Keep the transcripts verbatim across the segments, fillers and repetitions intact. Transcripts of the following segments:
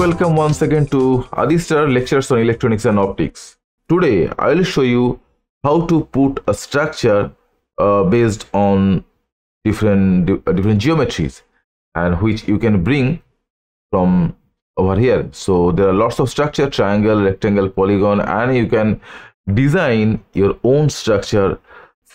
welcome once again to Adishrar Lectures on Electronics and Optics. Today I will show you how to put a structure uh, based on different different geometries, and which you can bring from over here. So there are lots of structure: triangle, rectangle, polygon, and you can design your own structure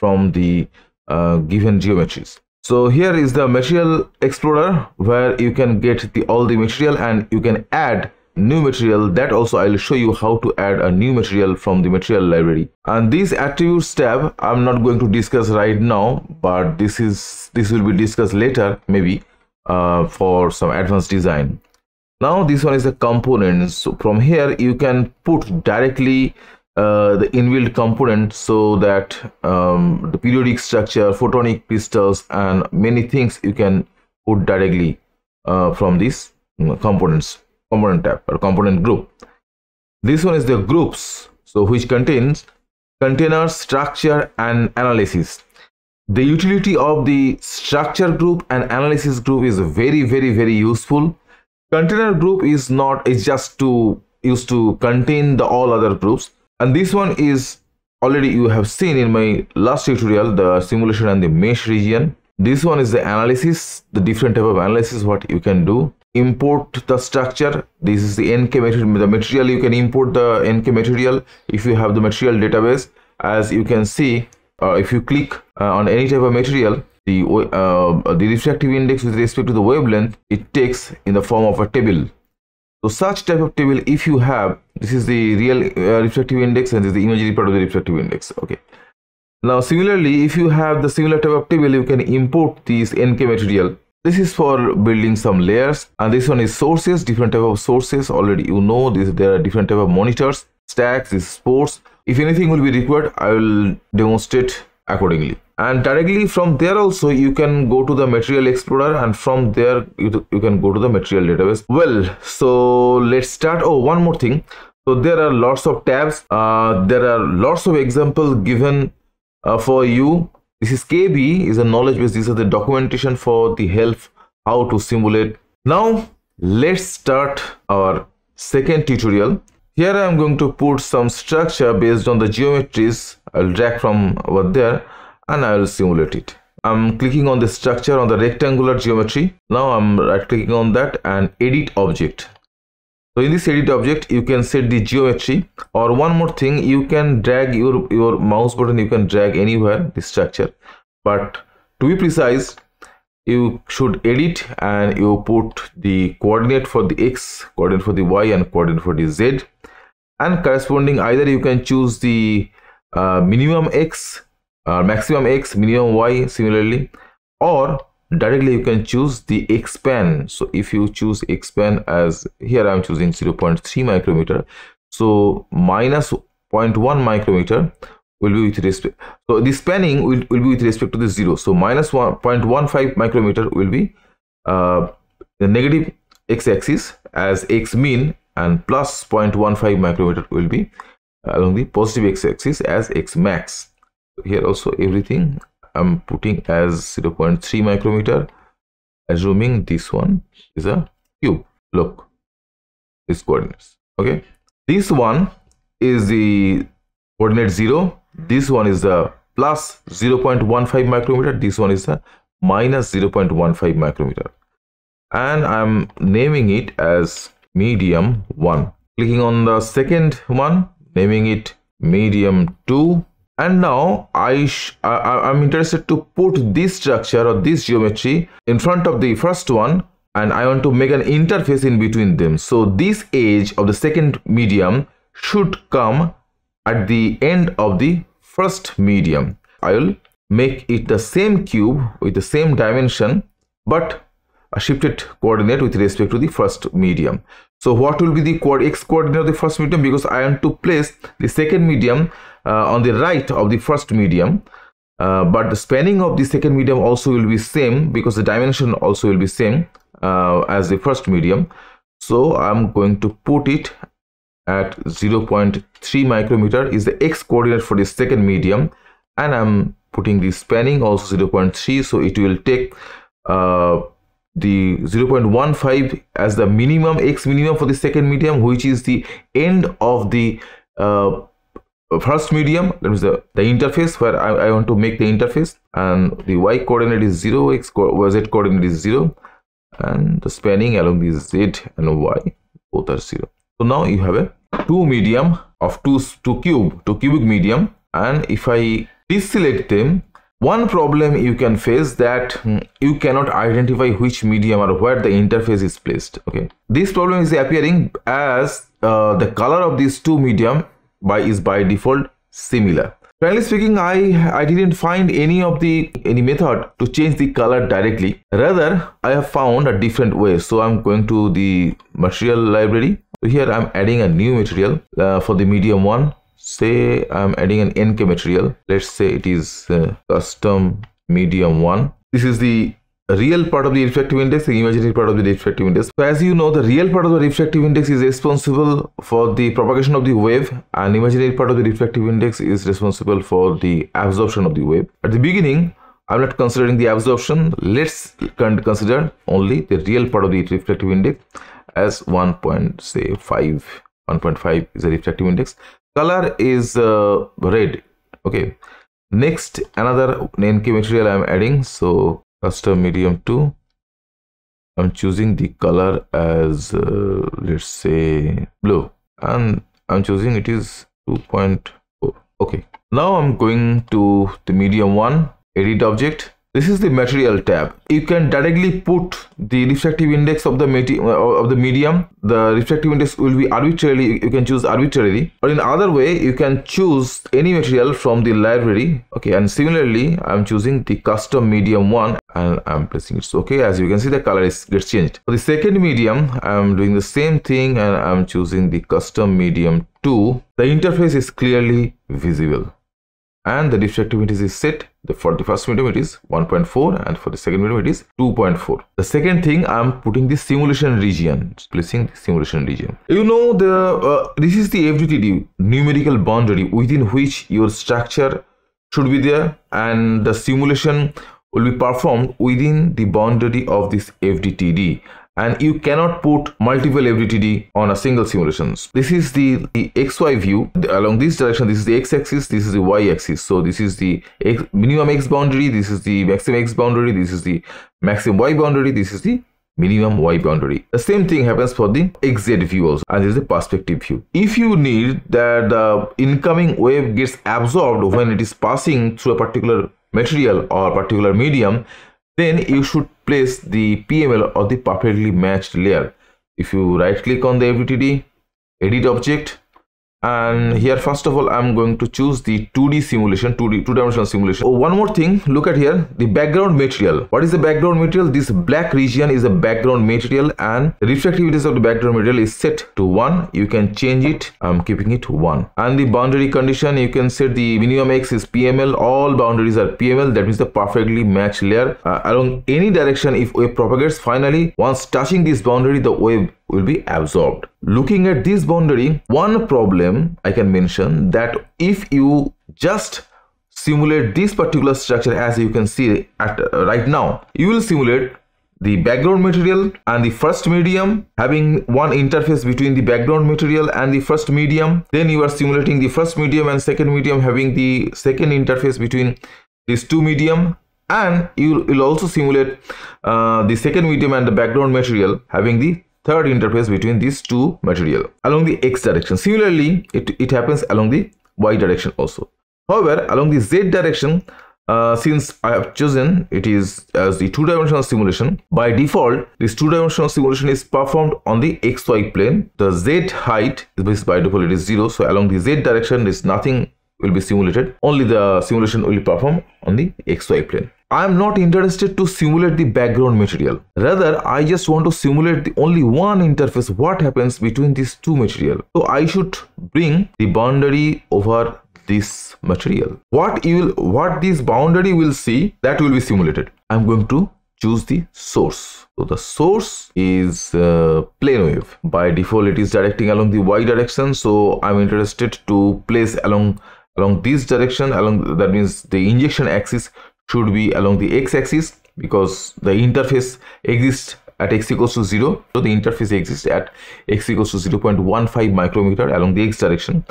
from the uh, given geometries. So here is the material explorer, where you can get the all the material and you can add new material. That also I'll show you how to add a new material from the material library. And these attributes tab I'm not going to discuss right now, but this is this will be discussed later, maybe uh, for some advanced design. Now this one is the components. So from here you can put directly Uh, the inbuilt component, so that um, the periodic structure, photonic crystals, and many things you can put directly uh, from these components component tab or component group. This one is the groups, so which contains container, structure, and analysis. The utility of the structure group and analysis group is very very very useful. Container group is not it's just to used to contain the all other groups. And this one is already you have seen in my last tutorial, the simulation and the mesh region. This one is the analysis, the different type of analysis what you can do. Import the structure. This is the N K material. The material you can import the N K material if you have the material database. As you can see, uh, if you click uh, on any type of material, the uh, the refractive index with respect to the wavelength, it takes in the form of a table. So such type of table if you have, this is the real uh, refractive index, and this is the imaginary part of the refractive index. Okay. Now similarly, if you have the similar type of table, you can import these N K material. This is for building some layers, and this one is sources, different type of sources. Already you know this, there are different type of monitors, stacks, is sports. If anything will be required, I will demonstrate accordingly. And directly from there also you can go to the material explorer, and from there you, you can go to the material database. Well, so let's start. Oh, one more thing. So there are lots of tabs. Uh, there are lots of examples given uh, for you. This is K B, is a knowledge base. These are the documentation for the help how to simulate. Now let's start our second tutorial. Here I am going to put some structure based on the geometries. I'll drag from over there, and I will simulate it. I'm clicking on the structure on the rectangular geometry. Now I'm right clicking on that and edit object. So in this edit object you can set the geometry, or one more thing, you can drag your, your mouse button, you can drag anywhere the structure. But to be precise, you should edit and you put the coordinate for the X, coordinate for the Y, and coordinate for the Z. And corresponding, either you can choose the uh, minimum X, Uh, maximum X, minimum Y similarly, or directly you can choose the X span. So if you choose X span, as here I'm choosing zero point three micrometer, so minus zero point one micrometer will be with respect, so the spanning will, will be with respect to the zero. So minus one point one five micrometer will be uh, the negative X axis as X mean, and plus zero point one five micrometer will be along the positive X axis as X max. Here also everything I'm putting as zero point three micrometer, assuming this one is a cube. Look, these coordinates. Okay, this one is the coordinate zero, this one is the plus zero point one five micrometer, this one is the minus zero point one five micrometer, and I'm naming it as medium one. Clicking on the second one, naming it medium two. And now I sh I am interested to put this structure or this geometry in front of the first one, and I want to make an interface in between them. So this edge of the second medium should come at the end of the first medium. I will make it the same cube with the same dimension, but a shifted coordinate with respect to the first medium. So what will be the quad X coordinate of the first medium, because I want to place the second medium uh, on the right of the first medium, uh, but the spanning of the second medium also will be same, because the dimension also will be same uh, as the first medium. So I'm going to put it at zero point three micrometer is the X coordinate for the second medium, and I'm putting the spanning also zero point three, so it will take uh, the zero point one five as the minimum, x minimum for the second medium, which is the end of the uh, first medium, that means the, the interface where I, I want to make the interface, and the y coordinate is zero, x co z coordinate is zero, and the spanning along the z and y both are zero. So now you have a two medium of two two cube two cubic medium, and if I deselect them, one problem you can face that you cannot identify which medium or where the interface is placed. Okay, this problem is appearing as uh, the color of these two medium by is by default similar. Frankly speaking, I I didn't find any of the any method to change the color directly. Rather, I have found a different way. So I'm going to the material library. So here I'm adding a new material uh, for the medium one. Say I'm adding an N K material. Let's say it is uh, custom medium one. This is the real part of the refractive index, the imaginary part of the refractive index. So as you know, the real part of the refractive index is responsible for the propagation of the wave, and imaginary part of the refractive index is responsible for the absorption of the wave. At the beginning, I'm not considering the absorption. Let's consider only the real part of the refractive index as one point five. one point five is the refractive index. Color is uh, red. Okay, next another N K material I'm adding. So custom medium two, I'm choosing the color as uh, let's say blue, and I'm choosing it is two point four. Okay, now I'm going to the medium one, edit object. This is the material tab. You can directly put the refractive index of the of the medium. The refractive index will be arbitrarily, you can choose arbitrarily, or in other way you can choose any material from the library. Okay, and similarly I'm choosing the custom medium one, and I'm pressing it. So okay, as you can see the color is gets changed. For the second medium I'm doing the same thing, and I'm choosing the custom medium two. The interface is clearly visible, and the refractive index is set. The, for the first medium it is one point four, and for the second medium it is two point four. The second thing, I'm putting the simulation region, placing the simulation region. You know, the uh, this is the F D T D, numerical boundary within which your structure should be there, and the simulation will be performed within the boundary of this F D T D. And you cannot put multiple F D T D on a single simulations. This is the, the X Y view. The, along this direction, this is the x-axis, this is the y-axis. So this is the x, minimum x boundary, this is the maximum x boundary, this is the maximum y boundary, this is the minimum y boundary. The same thing happens for the X Z view also, and this is the perspective view. If you need that the incoming wave gets absorbed when it is passing through a particular material or particular medium, then you should place the P M L or the perfectly matched layer. If you right click on the F D T D, edit object, and here first of all I'm going to choose the two D simulation, two D two-dimensional simulation. Oh, one more thing, look at here, the background material. What is the background material? This black region is the background material, and the refractive index of the background material is set to one. You can change it, I'm keeping it one. And the boundary condition, you can set the minimum x is P M L, all boundaries are P M L, that means the perfectly matched layer. Uh, along any direction, if wave propagates, finally once touching this boundary, the wave will be absorbed. Looking at this boundary, one problem I can mention, that if you just simulate this particular structure, as you can see at uh, right now, you will simulate the background material and the first medium, having one interface between the background material and the first medium. Then you are simulating the first medium and second medium, having the second interface between these two medium. And you will also simulate uh, the second medium and the background material, having the third interface between these two material along the x direction. Similarly, it, it happens along the y direction also. However, along the z direction, uh, since I have chosen it is as the two-dimensional simulation, by default this two-dimensional simulation is performed on the xy plane. The z height is by default it is zero, so along the z direction there is nothing will be simulated, only the simulation will be performed on the xy plane. I am not interested to simulate the background material. Rather, I just want to simulate the only one interface, what happens between these two material. So I should bring the boundary over this material. What you will, what this boundary will see, that will be simulated. I am going to choose the source. So the source is uh, plane wave. By default, it is directing along the y direction. So I am interested to place along along this direction. Along, that means the injection axis should be along the x-axis, because the interface exists at x equals to zero. So the interface exists at x equals to zero point one five micrometer along the x direction.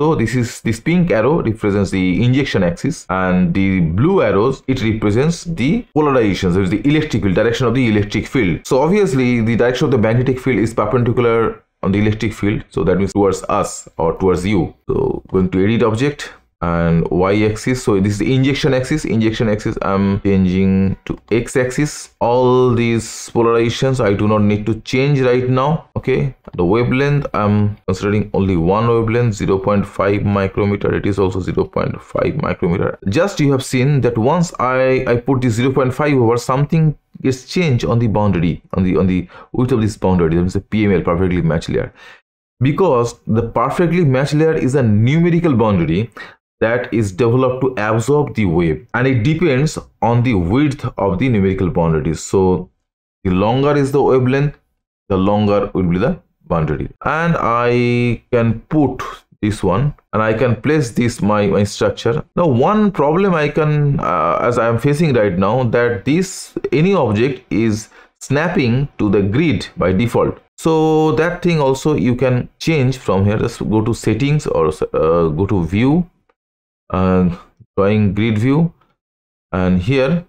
So this is this pink arrow represents the injection axis, and the blue arrows, it represents the polarization, so the electric field, direction of the electric field. So obviously the direction of the magnetic field is perpendicular on the electric field, so that means towards us or towards you. So going to edit object and y-axis, so this is the injection axis. Injection axis I'm changing to x-axis. All these polarizations I do not need to change right now. Okay, the wavelength I'm considering only one wavelength, zero point five micrometer. It is also zero point five micrometer. Just you have seen that once I I put this zero point five over, something gets changed on the boundary, on the on the width of this boundary. That means the P M L, perfectly matched layer, because the perfectly matched layer is a numerical boundary that is developed to absorb the wave, and it depends on the width of the numerical boundaries. So the longer is the wavelength, the longer will be the boundary. And I can put this one, and I can place this my, my structure. Now one problem I can uh, as I am facing right now, that this any object is snapping to the grid by default. So that thing also you can change from here. Just go to settings or uh, go to view, and drawing grid view, and here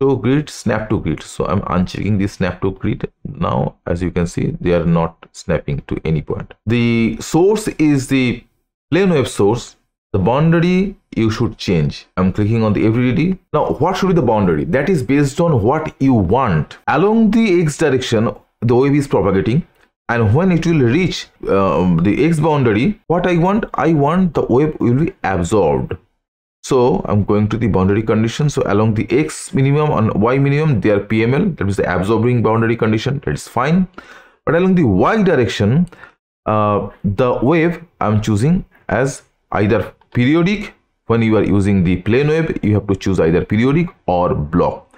show grid, snap to grid. So I'm unchecking this snap to grid. Now as you can see, they are not snapping to any point. The source is the plane wave source. The boundary you should change. I'm clicking on the F D T D. Now what should be the boundary? That is based on what you want. Along the x direction the wave is propagating, and when it will reach um, the x boundary, what I want, I want the wave will be absorbed. So I'm going to the boundary condition. So along the x minimum and y minimum, they are P M L, that is the absorbing boundary condition, that is fine. But along the y direction, uh, the wave I'm choosing as either periodic. When you are using the plane wave, you have to choose either periodic or block.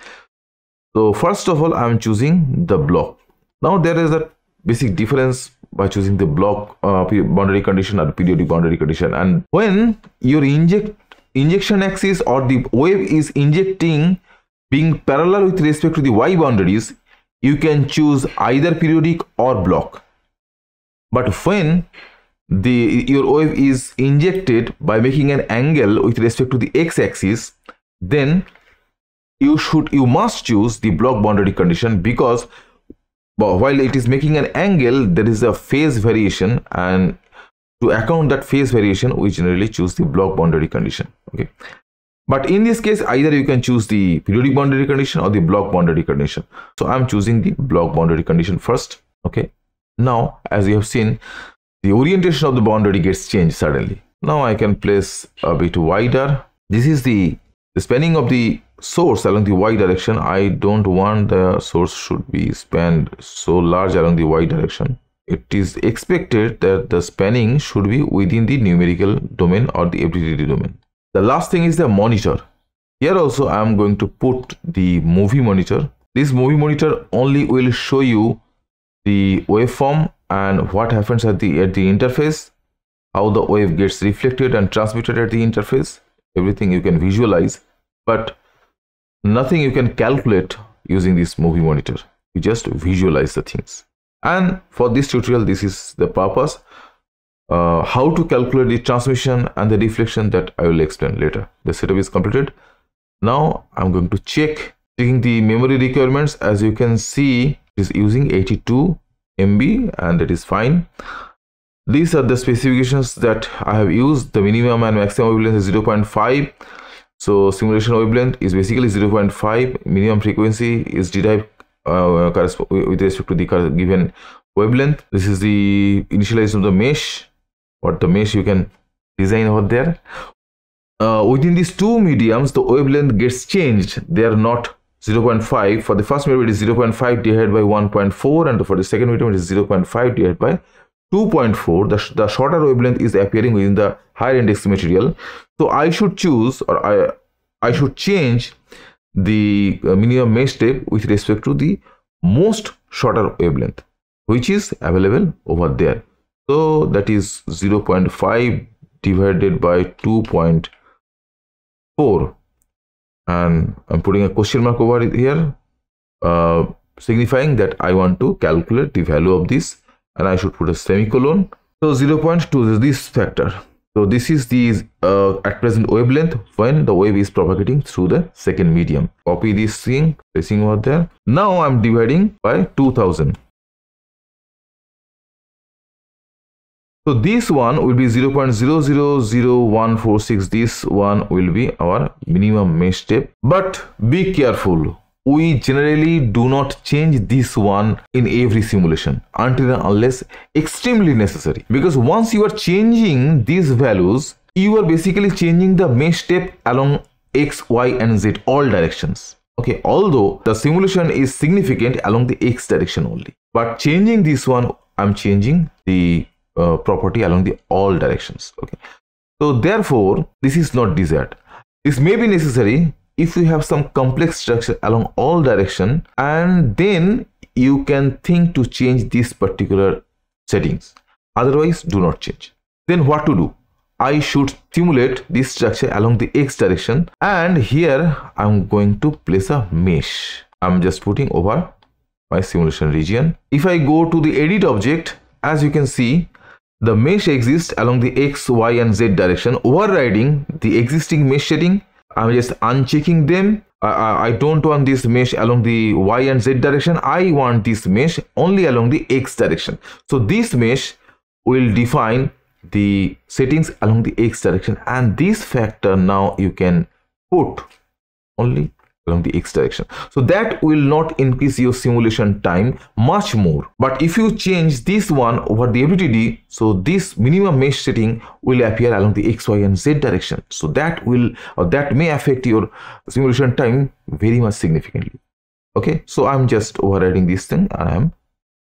So first of all, I'm choosing the block. Now there is a basic difference by choosing the block uh, boundary condition or periodic boundary condition. And when your inject injection axis or the wave is injecting being parallel with respect to the y boundaries, you can choose either periodic or block. But when the your wave is injected by making an angle with respect to the x-axis, then you should you must choose the block boundary condition, because but while it is making an angle, there is a phase variation, and to account that phase variation we generally choose the block boundary condition. Okay, but in this case either you can choose the periodic boundary condition or the block boundary condition. So I'm choosing the block boundary condition first. Okay, now as you have seen, the orientation of the boundary gets changed suddenly. Now I can place a bit wider. This is the, the spanning of the source along the y direction. I don't want the source should be spanned so large along the y direction. It is expected that the spanning should be within the numerical domain or the F D T D domain. The last thing is the monitor. Here also I am going to put the movie monitor. This movie monitor only will show you the waveform and what happens at the at the interface, how the wave gets reflected and transmitted at the interface. Everything you can visualize, but nothing you can calculate using this movie monitor. You just visualize the things. And for this tutorial, this is the purpose. Uh, how to calculate the transmission and the reflection, that I will explain later. The setup is completed. Now I'm going to check checking the memory requirements. As you can see, it is using eighty-two M B, and that is fine. These are the specifications that I have used. The minimum and maximum wavelength is zero point five. So simulation wavelength is basically zero point five. Minimum frequency is derived uh, with respect to the given wavelength. This is the initialization of the mesh, what the mesh you can design over there. Uh, within these two mediums, the wavelength gets changed. They are not zero point five. For the first medium, it is zero point five divided by one point four, and for the second medium, it is zero point five divided by two point four. The, sh the shorter wavelength is appearing within the higher index material. So I should choose, or I I should change the uh, minimum mesh step with respect to the most shorter wavelength, which is available over there. So that is zero point five divided by two point four. and I'm putting a question mark over here, uh, signifying that I want to calculate the value of this, and I should put a semicolon. So zero point two is this factor. So this is the uh, at present wavelength when the wave is propagating through the second medium. Copy this thing, placing over there. Now I'm dividing by two thousand. So this one will be zero point zero zero zero one four six. This one will be our minimum mesh step. But be careful. We generally do not change this one in every simulation until and unless extremely necessary, because once you are changing these values, you are basically changing the mesh step along x, y and z, all directions. Okay, although the simulation is significant along the x direction only, but changing this one, I'm changing the uh, property along the all directions. Okay, so therefore this is not desired. This may be necessary if you have some complex structure along all direction, and then you can think to change these particular settings. Otherwise, do not change. Then what to do? I should simulate this structure along the x direction, and here I'm going to place a mesh. I'm just putting over my simulation region. If I go to the edit object, as you can see, the mesh exists along the x, y and z direction, overriding the existing mesh setting. I'm just unchecking them. I, I, I don't want this mesh along the y and z direction. I want this mesh only along the x direction. So this mesh will define the settings along the x direction, and this factor now you can put only along the x direction. So that will not increase your simulation time much more. But if you change this one over the F D T D, so this minimum mesh setting will appear along the x, y and z direction. So that will or that may affect your simulation time very much significantly. Okay, so I'm just overriding this thing and I'm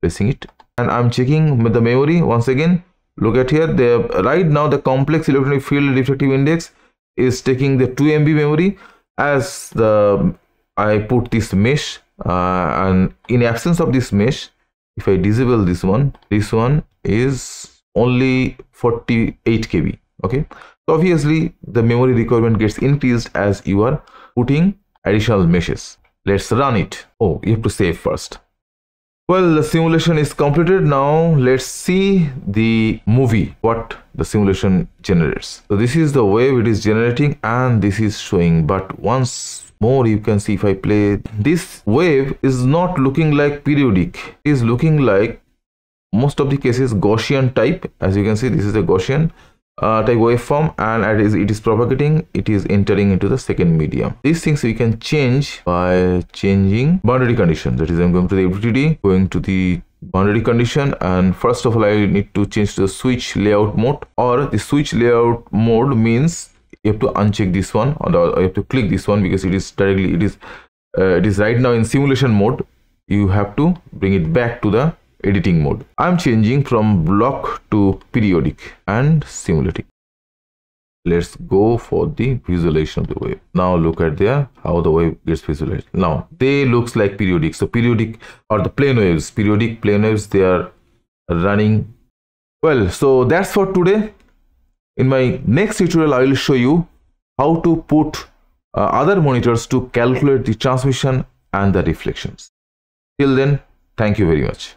placing it, and I'm checking with the memory once again. Look at here, they have, right now the complex electronic field refractive index is taking the two megabyte memory. As the I put this mesh, uh, and in absence of this mesh, if I disable this one, this one is only forty-eight kilobytes. Okay, so obviously the memory requirement gets increased as you are putting additional meshes. Let's run it. Oh, you have to save first. Well, the simulation is completed. Now let's see the movie, what the simulation generates. So this is the wave it is generating, and this is showing. But once more, you can see if I play, this wave is not looking like periodic. It is looking like, most of the cases, Gaussian type. As you can see, this is a Gaussian uh, type waveform, and it is, it is propagating. It is entering into the second medium. These things we can change by changing boundary condition. That is, I'm going to the F D T D, going to the boundary condition, and first of all I need to change to the switch layout mode, or the switch layout mode means you have to uncheck this one, or you have to click this one, because it is directly it is uh, it is right now in simulation mode. You have to bring it back to the editing mode. I'm changing from block to periodic and simulating. Let's go for the visualization of the wave. Now look at there how the wave gets visualized. Now they looks like periodic. So periodic or the plane waves, periodic plane waves, they are running. Well, so that's for today. In my next tutorial, I will show you how to put uh, other monitors to calculate the transmission and the reflections. Till then, thank you very much.